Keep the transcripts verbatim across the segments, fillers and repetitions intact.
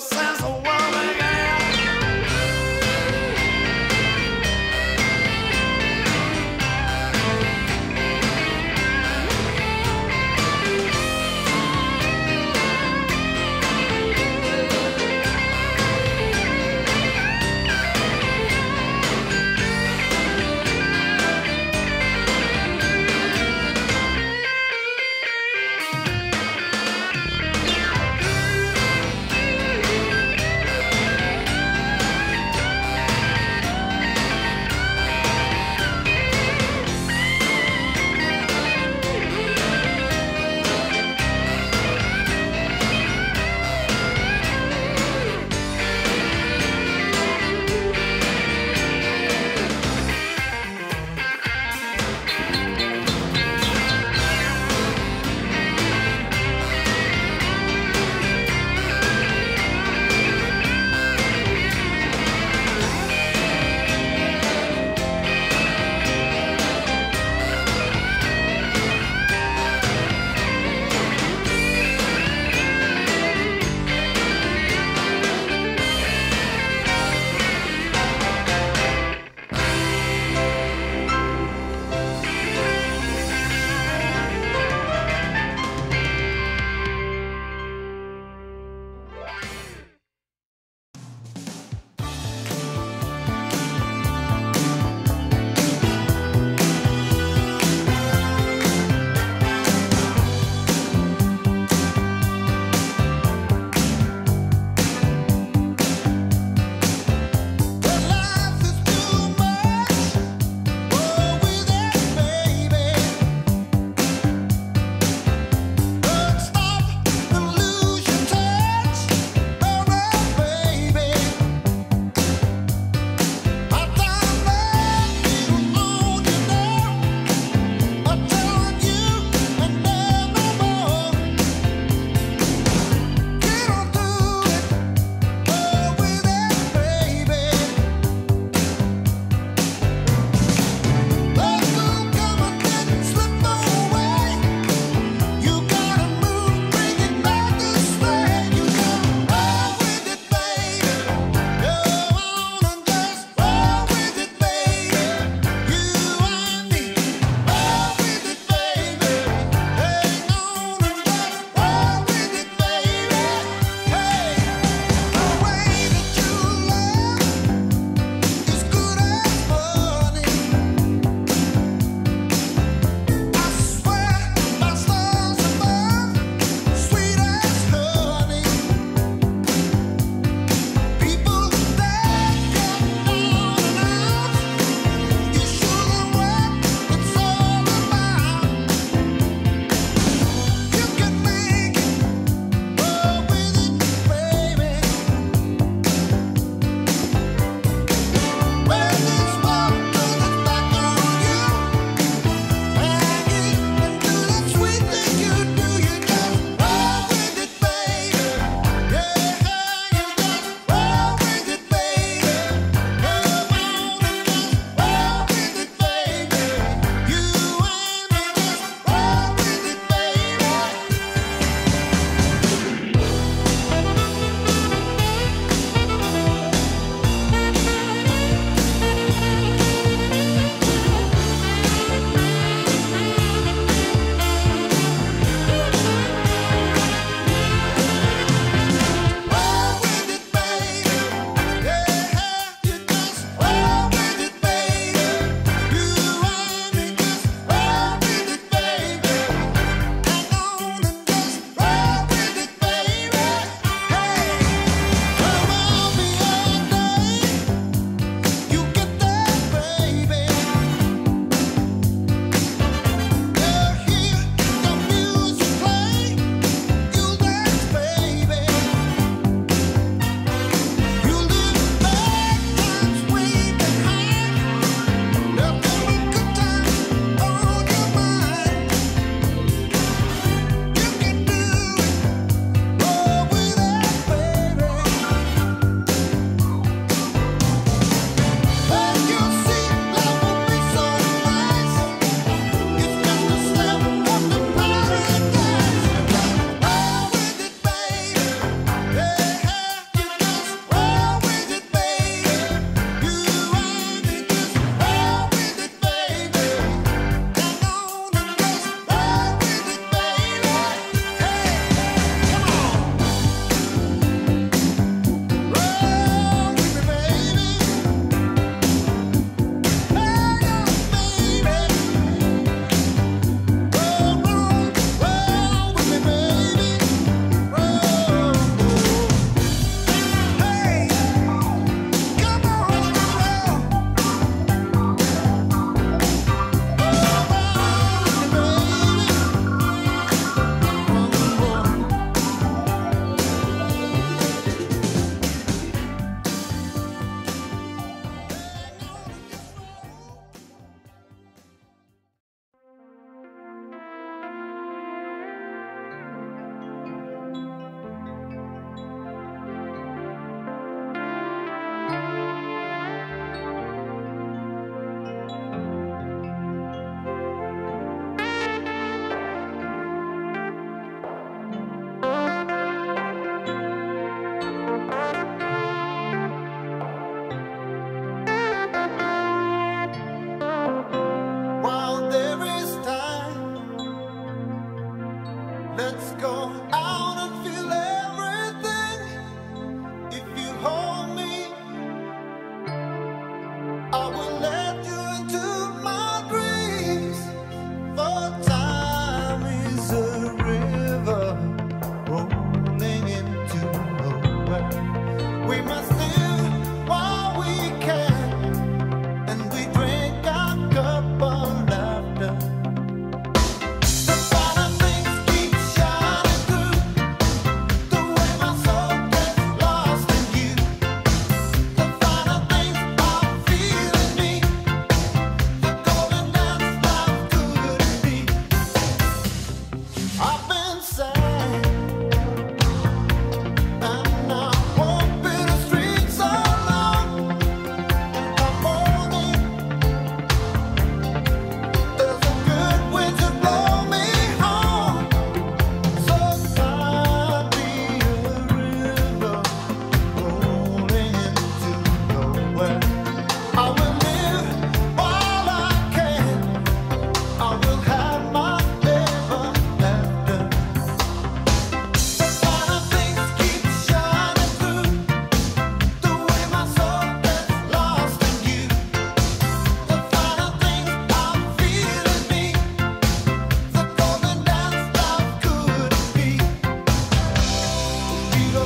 Since the world began.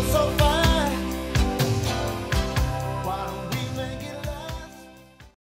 so far.